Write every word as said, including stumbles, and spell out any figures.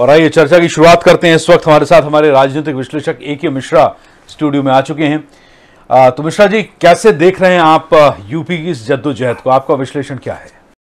और आइए चर्चा की शुरुआत करते हैं। इस वक्त हमारे साथ हमारे राजनीतिक विश्लेषक ए के मिश्रा स्टूडियो में आ चुके हैं। आ, तो मिश्रा जी, कैसे देख रहे हैं आप यूपी की इस जद्दोजहद को, आपका विश्लेषण क्या है?